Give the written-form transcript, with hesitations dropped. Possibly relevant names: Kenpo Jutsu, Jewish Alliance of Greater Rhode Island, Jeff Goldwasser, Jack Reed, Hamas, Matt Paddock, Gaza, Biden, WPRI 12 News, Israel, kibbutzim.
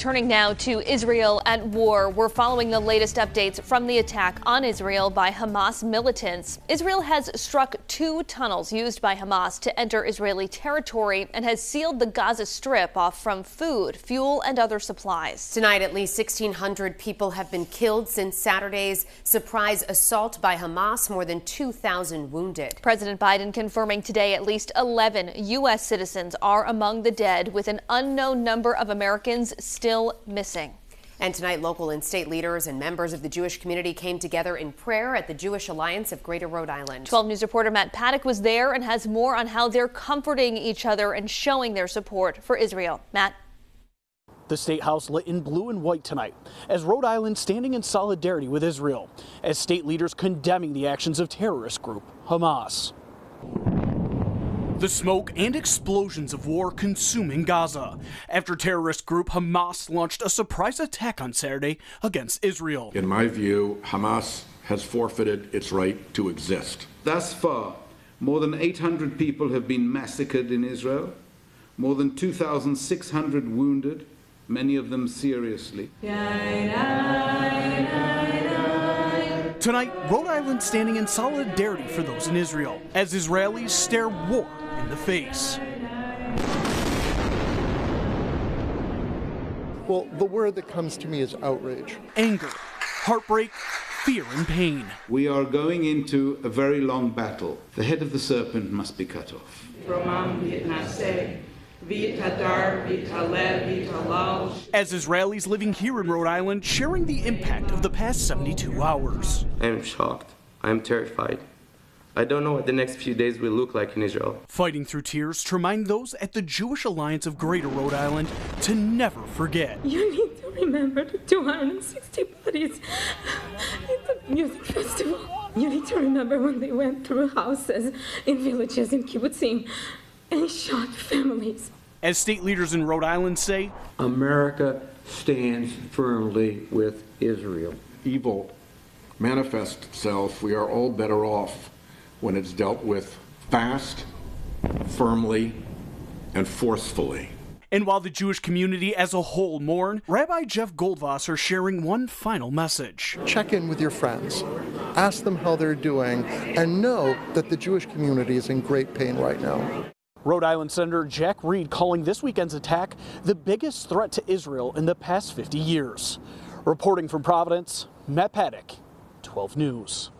Turning now to Israel at war, we're following the latest updates from the attack on Israel by Hamas militants. Israel has struck two tunnels used by Hamas to enter Israeli territory and has sealed the Gaza Strip off from food, fuel, and other supplies. Tonight, at least 1,600 people have been killed since Saturday's surprise assault by Hamas, more than 2,000 wounded. President Biden confirming today at least 11 U.S. citizens are among the dead, with an unknown number of Americans still missing. And tonight, local and state leaders and members of the Jewish community came together in prayer at the Jewish Alliance of Greater Rhode Island. 12 News reporter Matt Paddock was there and has more on how they're comforting each other and showing their support for Israel. Matt. The State House lit in blue and white tonight as Rhode Island standing in solidarity with Israel, as state leaders condemning the actions of terrorist group Hamas. The smoke and explosions of war consuming Gaza after terrorist group Hamas launched a surprise attack on Saturday against Israel. In my view, Hamas has forfeited its right to exist. Thus far, more than 800 people have been massacred in Israel, more than 2,600 wounded, many of them seriously. Tonight, Rhode Island standing in solidarity for those in Israel as Israelis stare war in the face. Well, the word that comes to me is outrage. Anger, heartbreak, fear and pain. We are going into a very long battle. The head of the serpent must be cut off. As Israelis living here in Rhode Island sharing the impact of the past 72 hours. I am shocked. I am terrified. I don't know what the next few days will look like in Israel. Fighting through tears to remind those at the Jewish Alliance of Greater Rhode Island to never forget. You need to remember the 260 bodies at the music festival. You need to remember when they went through houses in villages in kibbutzim and shot families. As state leaders in Rhode Island say, America stands firmly with Israel. Evil manifests itself. We are all better off when it's dealt with fast, firmly, and forcefully. And while the Jewish community as a whole mourn, Rabbi Jeff Goldwasser sharing one final message. Check in with your friends. Ask them how they're doing, and know that the Jewish community is in great pain right now. Rhode Island Senator Jack Reed calling this weekend's attack the biggest threat to Israel in the past 50 years. Reporting from Providence, Matt Paddock, 12 News.